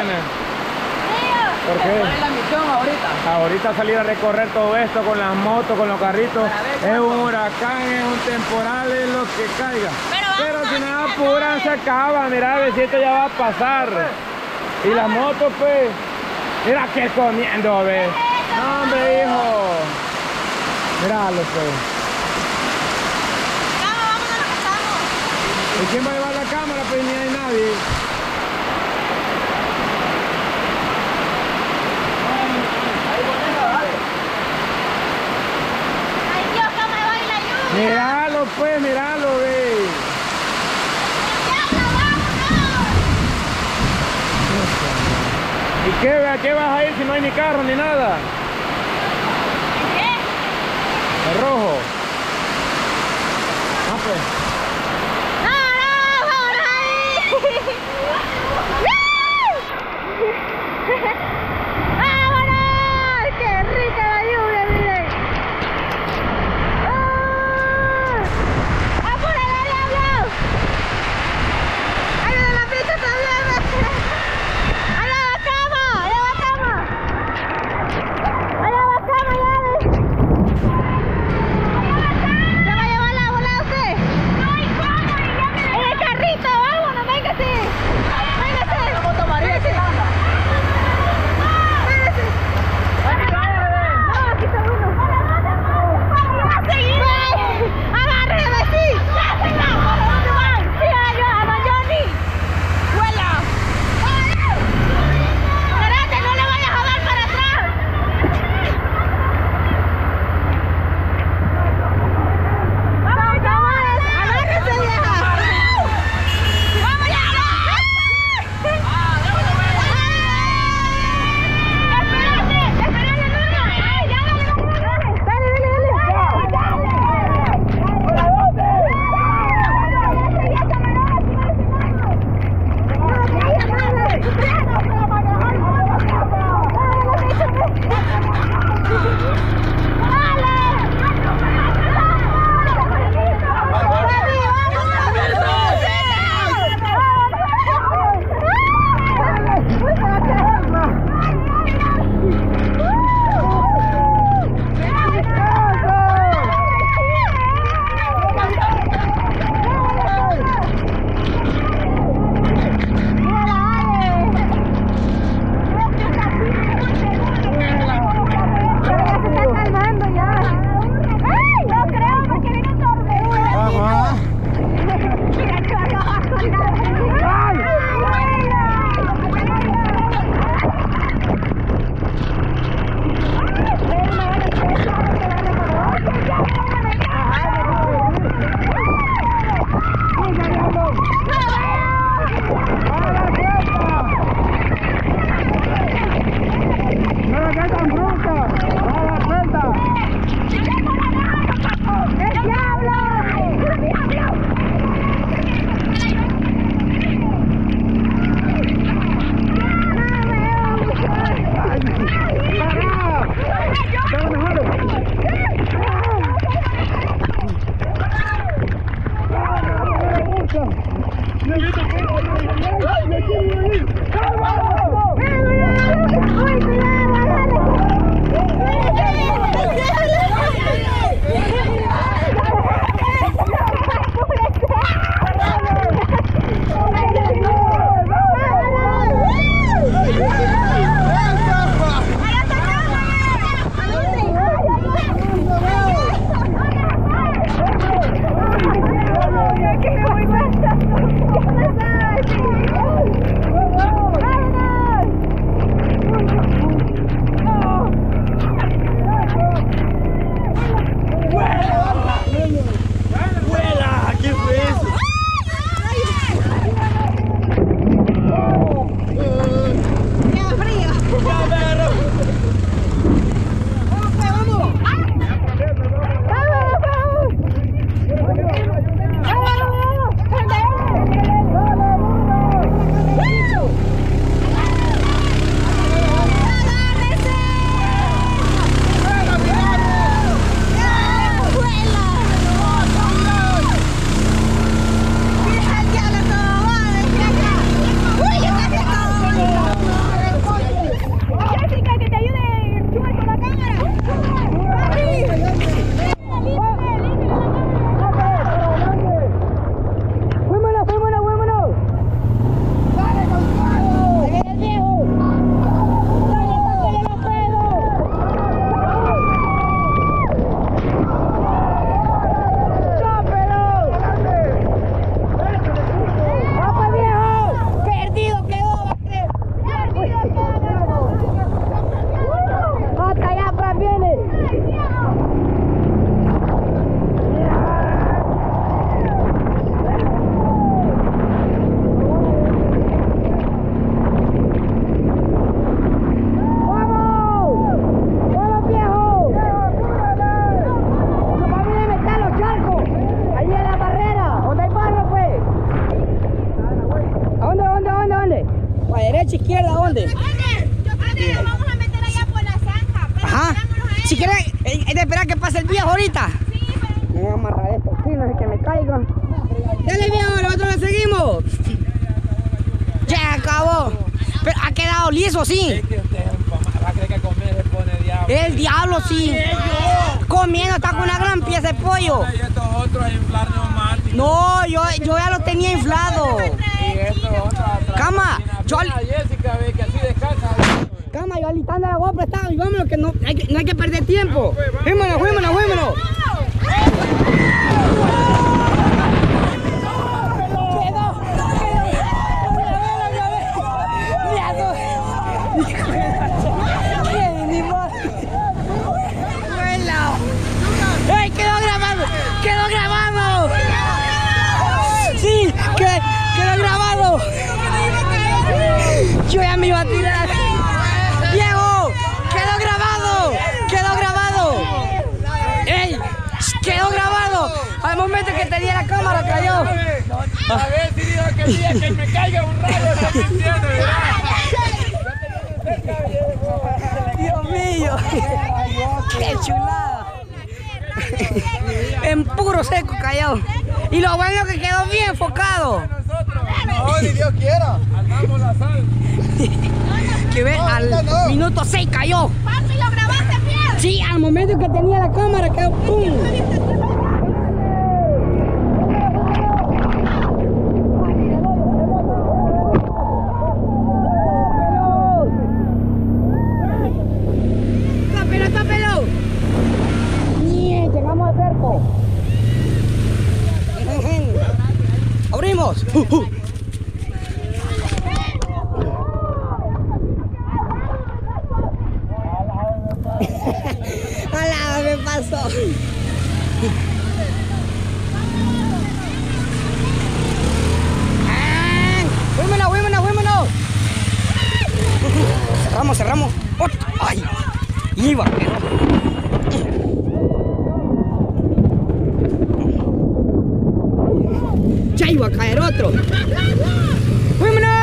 vacaciones? ¿Por qué? Es la misión ahorita. Ahorita salir a recorrer todo esto con las motos, con los carritos. Es un huracán, es un temporal, es lo que caiga. Pero si nada apura se acaba, mira, si esto ya va a pasar. Y las motos, pues, mira que comiendo, ¿ves? No, hombre, hijo. Míralo, pues. Vamos a lo que estamos. ¿Y quién va a llevar la cámara? Pues ni hay nadie. Míralo, pues, míralo, ve. ¿Y qué? ¿A qué vas a ir si no hay ni carro ni nada? ¿Qué? ¿El rojo? Ah, pues. ¡No, no! ¡Vamos ahí! ¡Qué muy buena! ¡Vamos! alcalde. Alcalde, lo vamos a meter allá por la zanja. Pero ajá. Si quieren, es de esperar que pase el viejo ahorita. Sí, pero... Me voy a amarrar esto, sí, no sé que me caigan. Dale, viejo, nosotros le seguimos. Ya acabó. Pero ha quedado liso, sí. Es que usted va a creer que comer se pone diablo. El diablo, sí. Comiendo, está con una gran pieza de pollo. Y estos otros a inflar neumáticos. No, yo ya lo tenía inflado. Y estos otros atrás. Cama, yo... Jessica, ve que así descansa. Cama, yo alistando la agua prestada. Y vámonos, que no hay que perder tiempo. Vámonos, vámonos, vámonos. Yo ya me iba a tirar. ¡Diego! ¡Quedó grabado! ¡Quedó grabado! ¡Ey! ¡Quedó grabado! Al momento que tenía la cámara cayó. A ver, si digo que mira, que me caiga un rayo, está mintiendo, ¿verdad? Dios mío. ¡Qué chulada! En puro seco cayó. Y lo bueno que quedó bien enfocado. No, ni Dios quiera. Andamos la sal. Que ve, no, al no. Minuto 6 cayó. Papi, ¿lo grabaste bien? Sí, al momento que tenía la cámara cayó. ¡Pum! ¡Tápelo, tápelo! ¡Bien! Llegamos al cerco. ¡Abrimos! ¡Hola! ¡Me pasó! ¡Huímonos, huímonos, huímonos! ¡Cerramos, cerramos! ¡Ay! ¡Iba! ¡Ya iba a caer otro! ¡Huímonos!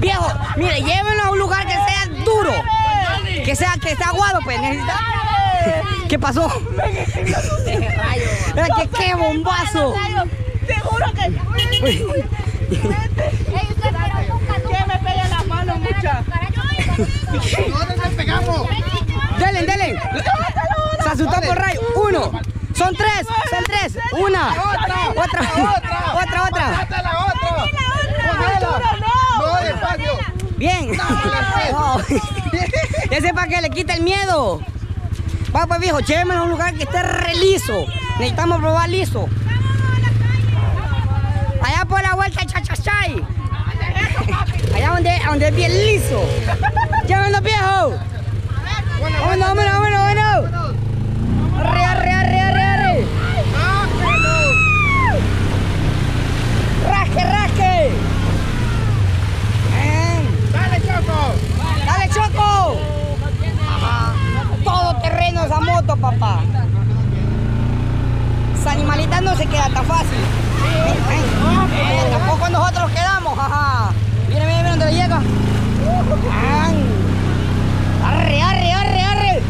Viejo, mire, llévenlo a un lugar que sea duro, que sea aguado, pues necesita. ¿Qué pasó? ¡Qué bombazo! Te juro que... ¡Que me peguen las manos, muchachos! ¡No nos pegamos! ¡Delen, delen! Se asustó por rayo. Uno, son tres, son tres. Una, otra, otra, otra. Bien. No. Ese es para que le quite el miedo. Va pues viejo, llévenme a un lugar que esté re liso. Necesitamos probar liso. Allá por la vuelta Chachachay. Allá donde es bien liso. Llévenlo viejo. Vámonos, vámonos, vámonos. Arre, arre, arre, arre, arre. Rasque, rasque. ¡Dale, Choco! Ajá. Todo terreno esa moto, papá. Esa animalita no se queda tan fácil. Tampoco nosotros quedamos, ajá. Miren, miren, miren dónde llega. ¡Arre, arre, arre, arre!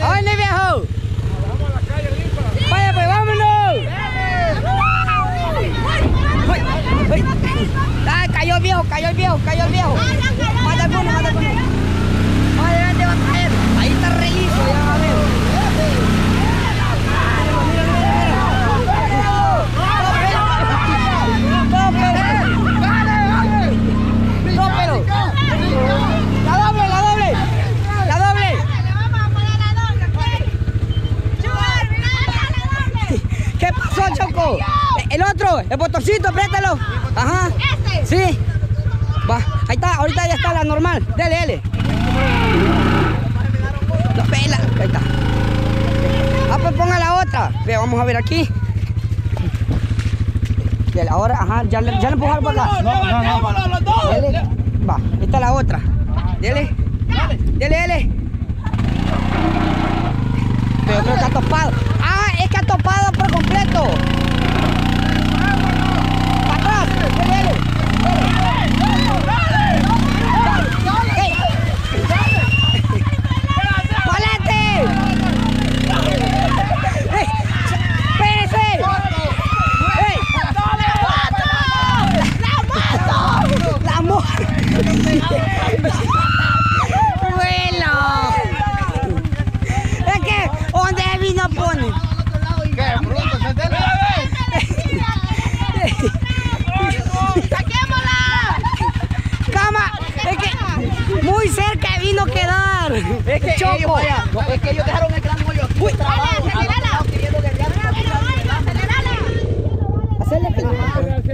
¡Vámonos, viejo! ¡Vaya, pues, vámonos! Ah, cayó el viejo, cayó el viejo, cayó el viejo. Mata el uno, mata el uno. Más adelante va a caer. Ahí está re liso, ya va a ver. ¡Rópelo! ¡La doble, la doble! ¡La doble! Le vamos a poner la doble, pues. ¿Qué pasó, Choco? El otro, el botoncito, apriétalo. Ajá. ¿Este? Sí. Va. Ahí está, ahorita ya está la normal. Dele, dele. La pela. Ahí está. Ah, pues ponga la otra. Ve, vamos a ver aquí. Dele, ahora, ajá, ya le empujaron para acá. No, no, no, para los dos. Va, esta es la otra. Dele. Dale. Dele, dele. Pero yo creo que ha topado. Ah, es que ha topado por completo. Para atrás. Dele, dele. Muy cerca vino a quedar. Es que Choco. Ellos, vaya, no, es que ellos dejaron el gran hoyo. Uy, acelerala. Acelerala.